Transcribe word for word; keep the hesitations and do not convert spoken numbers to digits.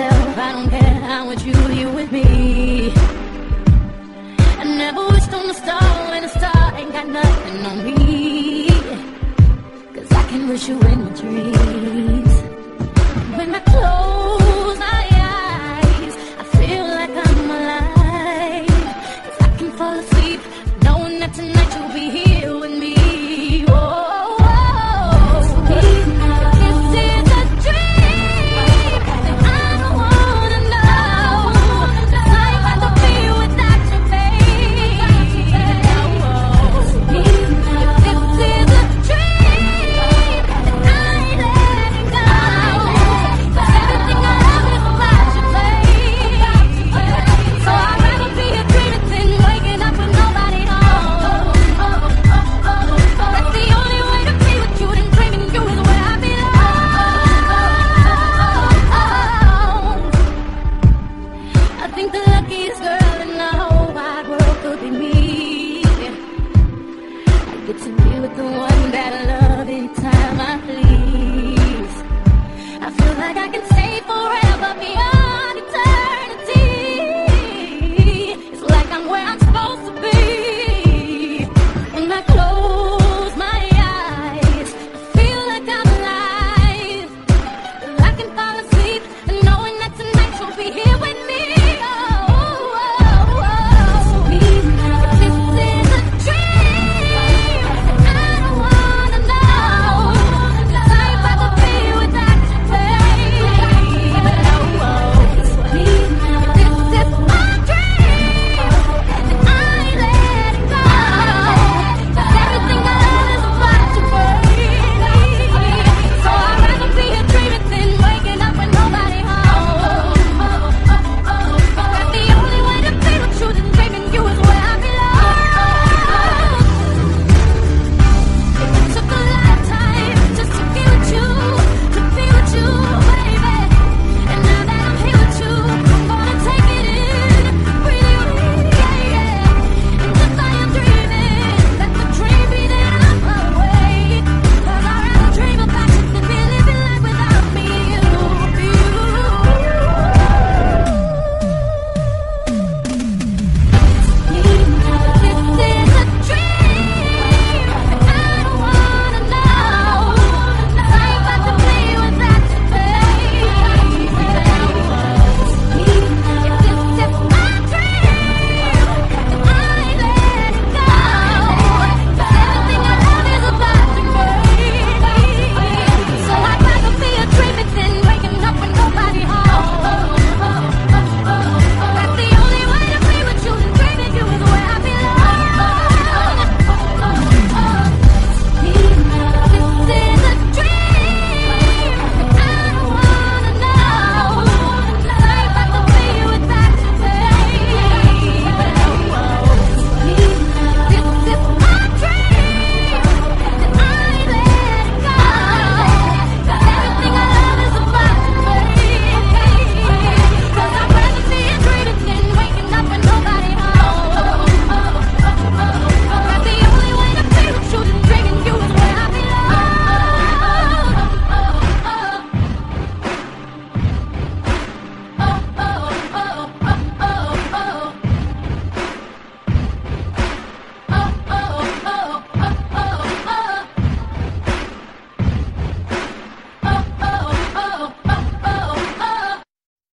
myself. I don't care, I want you here with me. I never wished on a star when a star ain't got nothing on me. Cause I can wish you in my dreams. When I close my eyes, I feel like I'm alive. Cause I can fall asleep knowing that tonight you'll be here with me. Close.